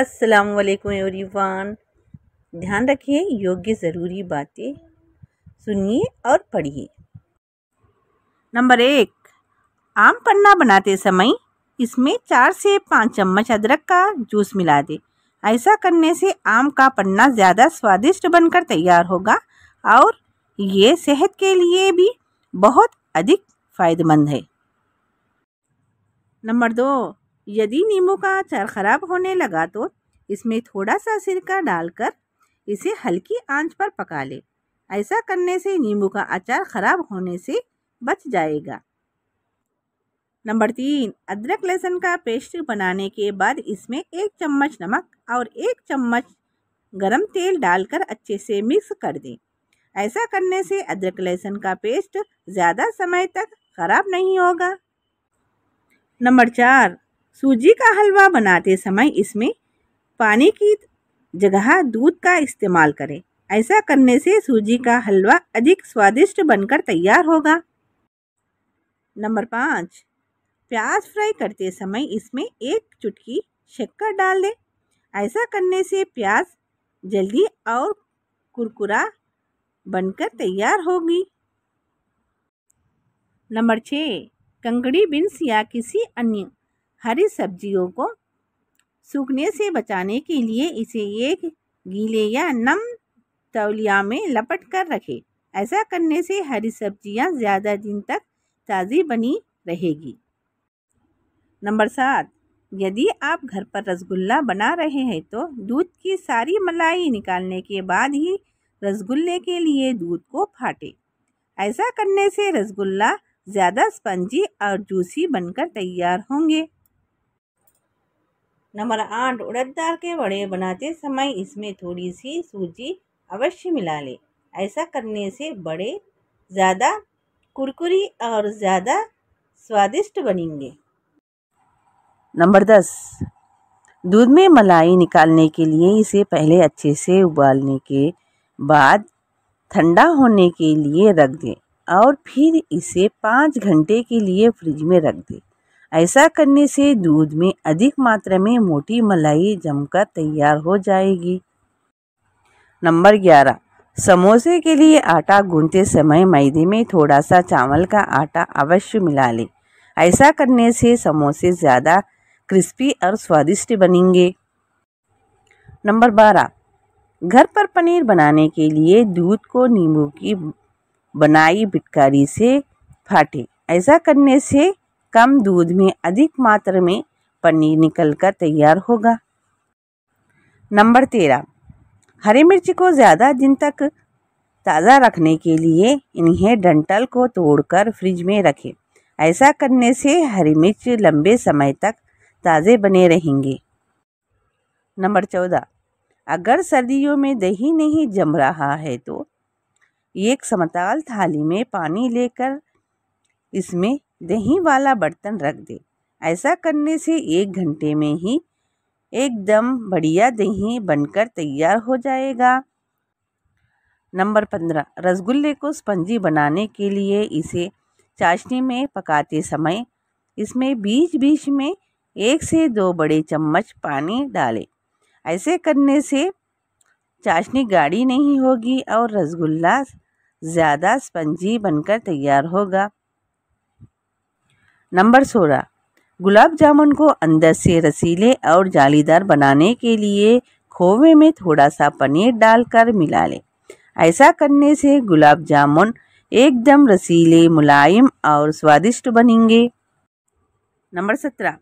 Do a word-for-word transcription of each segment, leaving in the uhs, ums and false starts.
अस्सलाम वालेकुम एवरीवन। ध्यान रखिए, योग्य ज़रूरी बातें सुनिए और पढ़िए। नंबर एक, आम पन्ना बनाते समय इसमें चार से पाँच चम्मच अदरक का जूस मिला दें। ऐसा करने से आम का पन्ना ज़्यादा स्वादिष्ट बनकर तैयार होगा और ये सेहत के लिए भी बहुत अधिक फ़ायदेमंद है। नंबर दो, यदि नींबू का अचार ख़राब होने लगा तो इसमें थोड़ा सा सिरका डालकर इसे हल्की आंच पर पका लें। ऐसा करने से नींबू का अचार ख़राब होने से बच जाएगा। नंबर तीन, अदरक लहसुन का पेस्ट बनाने के बाद इसमें एक चम्मच नमक और एक चम्मच गरम तेल डालकर अच्छे से मिक्स कर दें। ऐसा करने से अदरक लहसुन का पेस्ट ज़्यादा समय तक ख़राब नहीं होगा। नंबर चार, सूजी का हलवा बनाते समय इसमें पानी की जगह दूध का इस्तेमाल करें। ऐसा करने से सूजी का हलवा अधिक स्वादिष्ट बनकर तैयार होगा। नंबर पाँच, प्याज फ्राई करते समय इसमें एक चुटकी शक्कर डाल दें। ऐसा करने से प्याज जल्दी और कुरकुरा बनकर तैयार होगी। नंबर छः, कंगड़ी बीन्स या किसी अन्य हरी सब्जियों को सूखने से बचाने के लिए इसे एक गीले या नम तौलिया में लपट कर रखें। ऐसा करने से हरी सब्जियां ज़्यादा दिन तक ताज़ी बनी रहेगी। नंबर सात, यदि आप घर पर रसगुल्ला बना रहे हैं तो दूध की सारी मलाई निकालने के बाद ही रसगुल्ले के लिए दूध को फाटें। ऐसा करने से रसगुल्ला ज़्यादा स्पंजी और जूसी बनकर तैयार होंगे। नंबर आठ, उड़द दाल के बड़े बनाते समय इसमें थोड़ी सी सूजी अवश्य मिला लें। ऐसा करने से बड़े ज़्यादा कुरकुरी और ज़्यादा स्वादिष्ट बनेंगे। नंबर दस, दूध में मलाई निकालने के लिए इसे पहले अच्छे से उबालने के बाद ठंडा होने के लिए रख दें और फिर इसे पाँच घंटे के लिए फ्रिज में रख दें। ऐसा करने से दूध में अधिक मात्रा में मोटी मलाई जमकर तैयार हो जाएगी। नंबर ग्यारह, समोसे के लिए आटा गूंथते समय मैदे में थोड़ा सा चावल का आटा अवश्य मिला लें। ऐसा करने से समोसे ज़्यादा क्रिस्पी और स्वादिष्ट बनेंगे। नंबर बारह, घर पर पनीर बनाने के लिए दूध को नींबू की बनाई पिटकारी से फाटें। ऐसा करने से कम दूध में अधिक मात्रा में पनीर निकलकर तैयार होगा। नंबर तेरह, हरी मिर्च को ज़्यादा दिन तक ताज़ा रखने के लिए इन्हें डंठल को तोड़कर फ्रिज में रखें। ऐसा करने से हरी मिर्च लंबे समय तक ताज़े बने रहेंगे। नंबर चौदह, अगर सर्दियों में दही नहीं जम रहा है तो एक समतल थाली में पानी लेकर इसमें दही वाला बर्तन रख दें। ऐसा करने से एक घंटे में ही एकदम बढ़िया दही बनकर तैयार हो जाएगा। नंबर पंद्रह, रसगुल्ले को स्पंजी बनाने के लिए इसे चाशनी में पकाते समय इसमें बीच बीच में एक से दो बड़े चम्मच पानी डालें। ऐसे करने से चाशनी गाढ़ी नहीं होगी और रसगुल्ला ज़्यादा स्पंजी बनकर तैयार होगा। नंबर सोलह, गुलाब जामुन को अंदर से रसीले और जालीदार बनाने के लिए खोवे में थोड़ा सा पनीर डालकर मिला लें। ऐसा करने से गुलाब जामुन एकदम रसीले, मुलायम और स्वादिष्ट बनेंगे। नंबर सत्रह,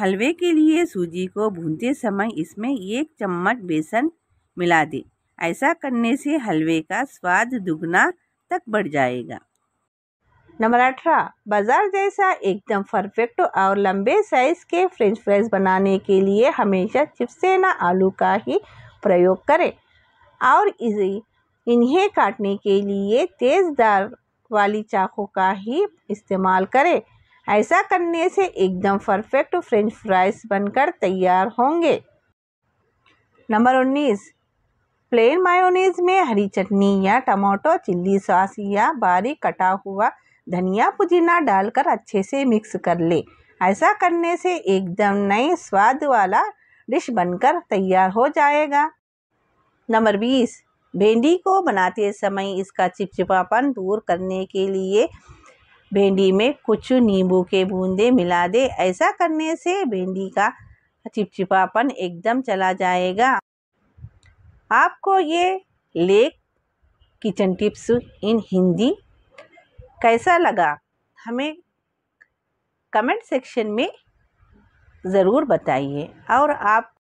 हलवे के लिए सूजी को भूनते समय इसमें एक चम्मच बेसन मिला दें। ऐसा करने से हलवे का स्वाद दुगना तक बढ़ जाएगा। नंबर अठारह, बाजार जैसा एकदम परफेक्ट और लंबे साइज़ के फ्रेंच फ्राइज बनाने के लिए हमेशा चिपसेना आलू का ही प्रयोग करें और इसे इन्हें काटने के लिए तेज़ धार वाली चाकू का ही इस्तेमाल करें। ऐसा करने से एकदम परफेक्ट फ्रेंच फ्राइज बनकर तैयार होंगे। नंबर उन्नीस, प्लेन मायोनीज में हरी चटनी या टमाटो चिल्ली सॉस या बारीक कटा हुआ धनिया पुदीना डालकर अच्छे से मिक्स कर ले। ऐसा करने से एकदम नए स्वाद वाला डिश बनकर तैयार हो जाएगा। नंबर बीस, भिंडी को बनाते समय इसका चिपचिपापन दूर करने के लिए भिंडी में कुछ नींबू के बूंदे मिला दें। ऐसा करने से भिंडी का चिपचिपापन एकदम चला जाएगा। आपको ये लेक किचन टिप्स इन हिंदी कैसा लगा, हमें कमेंट सेक्शन में ज़रूर बताइए। और आप